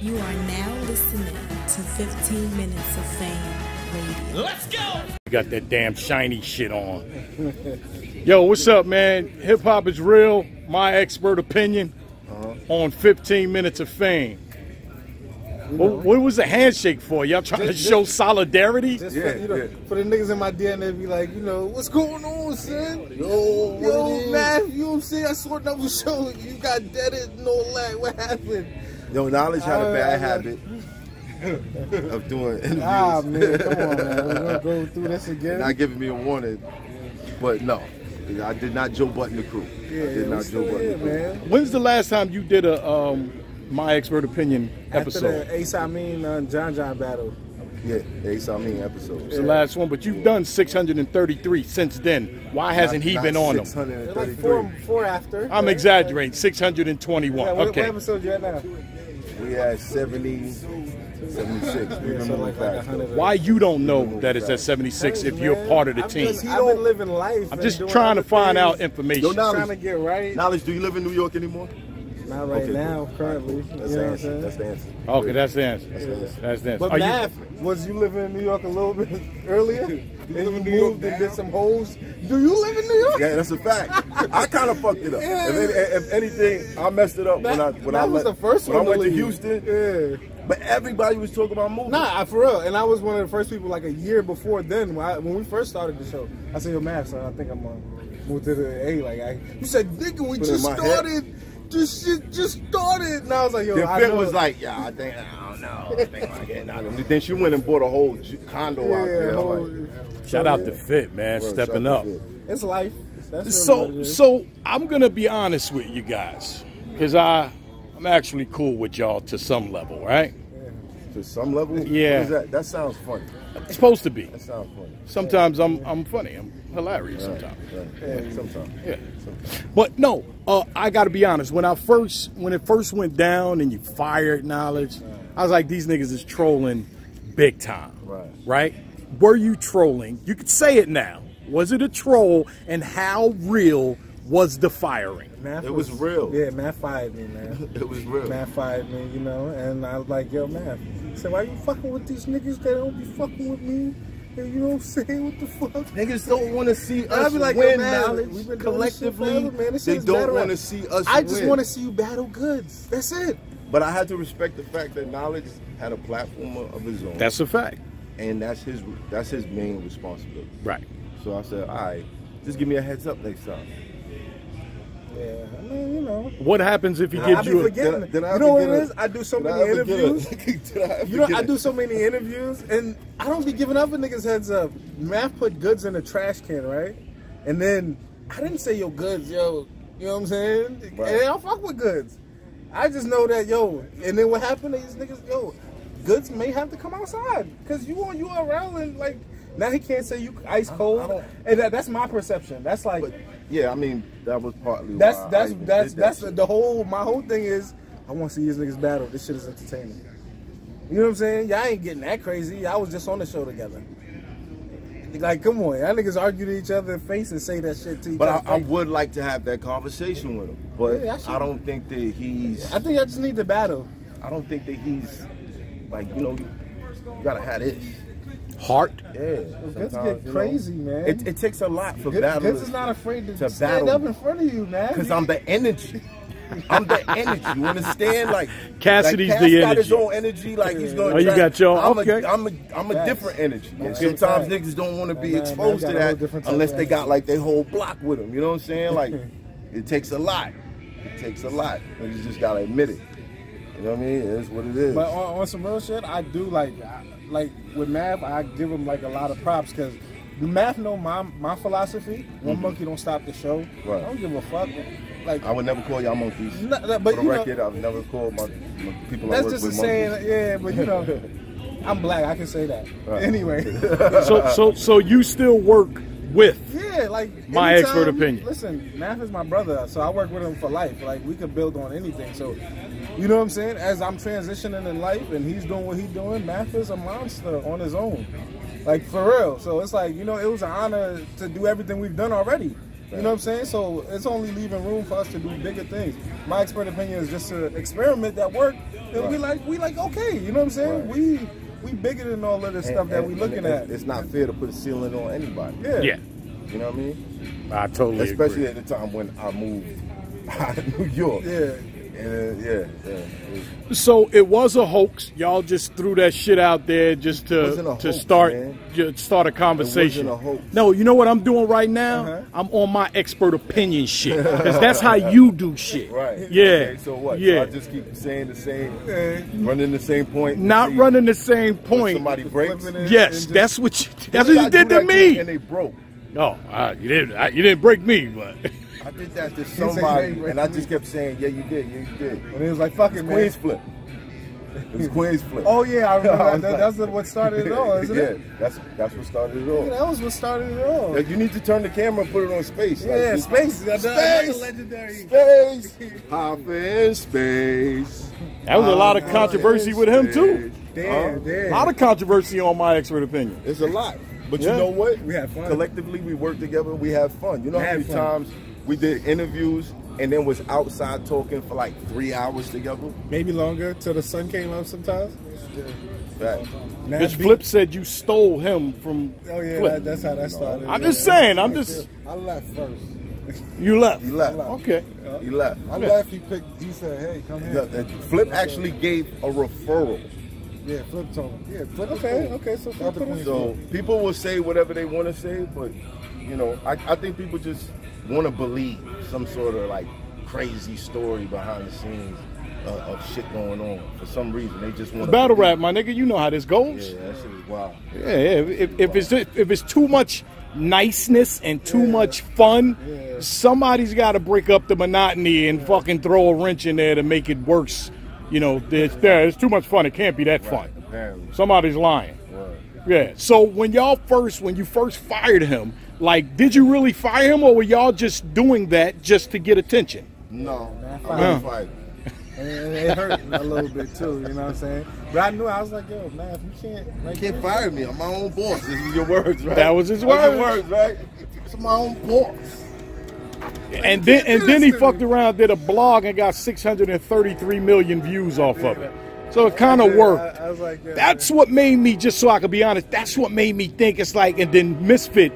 You are now listening to 15 Minutes of Fame Radio. Let's go! You got that damn shiny shit on. Yo, what's up, man? Hip Hop is Real, My Expert Opinion, on 15 Minutes of Fame. What was the handshake for? Y'all trying to show solidarity? For the niggas in my den, they be like, you know, what's going on, son? Yo, man, you know what I'm saying? I swear that was show. You got dead and all that. What happened? Yo, Knowledge had a bad habit of doing interviews. Ah, man, come on, man. We're going to go through this again. Not giving me a warning, but no. I did not Joe Button the crew. Yeah, I did not Joe Button the crew. Man. When's the last time you did a My Expert Opinion episode? After the Ace Amin John John battle. Yeah, the Ace Amin episode. It's the last one, but you've done 633 since then. Why hasn't he been on them? 633. Like four after. I'm exaggerating. 621. Yeah, what episode you at now? We had 70, 76. Yeah, so like why you don't know that it's at 76 if you're part of the team? I've been living life. I'm just trying to find out information. Yo, trying to get right. Knowledge, do you live in New York anymore? Not right now, currently. That's the answer. That's the answer. Okay, that's the answer. That's the answer. But Math, was you living in New York a little bit earlier? Then you moved and did some holes. Do you live in New York? Yeah, that's a fact. I kind of fucked it up. Yeah. If anything, I messed it up when I went to Houston. Yeah. But everybody was talking about movies. Nah, for real. And I was one of the first people like a year before then when we first started the show. I said, yo, Math, so I think I'm gonna move to the A. Like, you said, nigga, we just started. This shit just started, and I was like, yo, Finn was like, yeah, I don't know. I think I'm getting out of this. Then she went and bought a whole condo out there. Shout out to Fit, man, stepping up. It's life. That's so I'm going to be honest with you guys, because I'm actually cool with y'all to some level, right? Yeah. To some level? Yeah. That sounds funny. It's supposed to be. That sounds funny. Sometimes I'm funny. I'm hilarious sometimes. Yeah, sometimes. Yeah. But no, I got to be honest. When it first went down and you fired Knowledge, I was like, these niggas is trolling big time. Right. Were you trolling? You could say it now. Was it a troll? And how real was the firing? Math it was real. Yeah, Math fired me, man. It was real. Math fired me, you know, and I was like, yo, Math. I said, why you fucking with these niggas that don't be fucking with me? And you know what I'm saying? What the fuck? Niggas don't want to see us like, win, Knowledge. Collectively, they don't want to see us win. I just want to see you battle goods. That's it. But I had to respect the fact that Knowledge had a platform of his own. That's a fact. And that's his main responsibility. Right. So I said, all right, just give me a heads up next time. Yeah, I mean, you know. What happens if he gives you a... You know what it is? I do so many interviews. You know, I do so many interviews, and I don't be giving other niggas heads up. Math put goods in a trash can, right? And then, I didn't say, yo, goods, yo. You know what I'm saying? Right. And I don't fuck with goods. I just know that, yo. And then what happened to these niggas, yo, goods may have to come outside. Because you on URL and, like, now he can't say you ice cold. And that's my perception. That's like... But, yeah, I mean that was partly. That's the whole. My whole thing is I want to see these niggas battle. This shit is entertaining. You know what I'm saying? Y'all ain't getting that crazy. Y'all was just on the show together. Like, come on, y'all niggas argue to each other in face and say that shit to each other. But I would like to have that conversation with him. But yeah, I don't think that he's. I think I just need the battle. I don't think that he's like you gotta have this. Heart. Yeah. Goods get crazy, man. It takes a lot for battle. Goods is not afraid to stand up in front of you, man. Because I'm the energy. I'm the energy. You understand? Like Cassidy's the energy. Got his own energy. Like he's going. Oh, you got your own. I'm a different energy. And sometimes niggas don't want to be exposed to that unless they got like their whole block with them. You know what I'm saying? Like it takes a lot. It takes a lot. And you just gotta admit it. You know what I mean? It's what it is. But on some real shit, I do like with Math, I give him like a lot of props because Math know my philosophy. One monkey don't stop the show. Right. I don't give a fuck. Like I would never call y'all monkeys. But for the record, I've never called my people. That's just a saying. Yeah, but you know, I'm black. I can say that. Right. Anyway. so you still work with? Yeah, like My Expert Opinion. Listen, Math is my brother, so I work with him for life. Like we could build on anything. So. You know what I'm saying? As I'm transitioning in life and he's doing what he's doing, Math is a monster on his own. Like, for real. So it's like, you know, it was an honor to do everything we've done already. You know what I'm saying? So it's only leaving room for us to do bigger things. My expert opinion is just an experiment that worked, and we like okay, you know what I'm saying? We bigger than all of this stuff that we looking at. It's not fair to put a ceiling on anybody. Yeah. You know what I mean? I totally agree. Especially at the time when I moved out of New York. Yeah. So it was a hoax. Y'all just threw that shit out there just to start a conversation. It wasn't a hoax. No, you know what I'm doing right now? I'm on my expert opinion shit, because that's how you do shit. Right. Yeah. Okay, so what? Yeah. So I just keep saying the same, running the same point. Not running the same point. Somebody breaks. Yes, that's what you. That's what you did to me. And they broke. No, you didn't. You didn't break me, but. I did that to somebody, and I just kept saying, yeah, you did, yeah, you did. And it was like, fuck it, man. Queensflip. It was Queensflip. Oh, yeah, I remember. That's what started it all, isn't it? Yeah, that's what started it all. Yeah, that was what started it all. Like, you need to turn the camera and put it on space. Yeah, like, space. That's a legendary. Space. Hop in space. That was a lot of controversy with him, too. Damn, damn. A lot of controversy on my expert opinion. It's a lot. But you know what? We have fun. Collectively, we work together. We have fun. You know how many times... we did interviews and then was outside talking for like 3 hours together. Maybe longer, till the sun came up sometimes. Right. Bitch, Flip said you stole him from Flip. That's how that started. I'm just saying, I'm just... I left first. You left? You left. Okay. You left. I left, he picked, he said, hey, come here. Flip actually gave a referral. Yeah, Flip told him. Yeah, Flip so people will say whatever they want to say, but, you know, I think people just... want to believe some sort of like crazy story behind the scenes of shit going on for some reason. They just want to battle rap, my nigga. You know how this goes. Yeah, that shit is wild. Yeah, if it's too much niceness and too much fun, somebody's got to break up the monotony and fucking throw a wrench in there to make it worse. You know, there's too much fun. It can't be that fun. Apparently. Somebody's lying. Yeah. So when you first fired him. Like, did you really fire him, or were y'all just doing that just to get attention? No, I fired him. And it hurt a little bit, too, you know what I'm saying? But I knew, I was like, yo, man, if you can't... like, you can't fire me. I'm my own boss. This is your words, right? That was his words. It's my own boss. And then he fucked around, did a blog, and got 633 million views off of it. So it kind of worked. I was like, yeah, that's what made me, just so I could be honest, that's what made me think it's like, and then Misfit...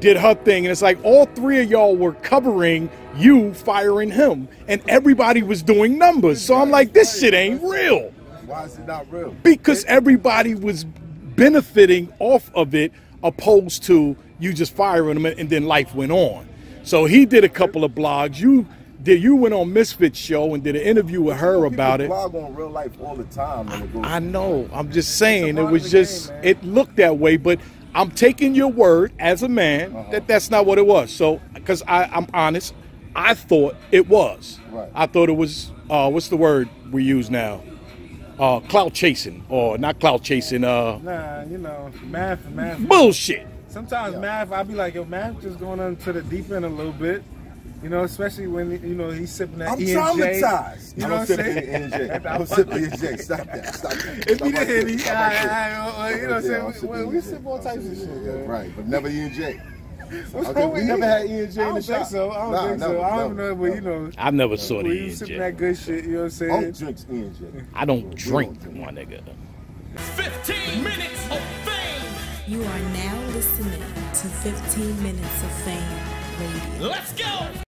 did her thing, and it's like all three of y'all were covering you firing him, and everybody was doing numbers. So I'm like, this shit ain't real. Why is it not real? Because everybody was benefiting off of it, opposed to you just firing him, and then life went on. So he did a couple of blogs. You went on Misfit's show and did an interview with her about it. People blog on real life all the time. I know. I'm just saying, it was just game, it looked that way, but. I'm taking your word as a man that's not what it was. So, because I'm honest, I thought it was. Right. I thought it was, what's the word we use now? Clout chasing, or not clout chasing. Nah, you know, math. Bullshit. Sometimes math, I'd be like, yo, math just going into the deep end a little bit. You know, especially when, you know, he's sipping that E&J. I'm traumatized. You know what I'm saying? I'm sipping E&J. Stop that. Stop that. If you didn't hit E&J, you know what I'm saying? We sip all types of shit. Right, but never E&J. What's wrong with you? We never had E&J in the shop. I don't think so. I don't know, but you know. I've never saw the E&J. You sipping that good shit, you know what I'm saying? I don't drink E&J. I don't drink, my nigga. 15 Minutes of Fame. You are now listening to 15 Minutes of Fame Radio. Let's go!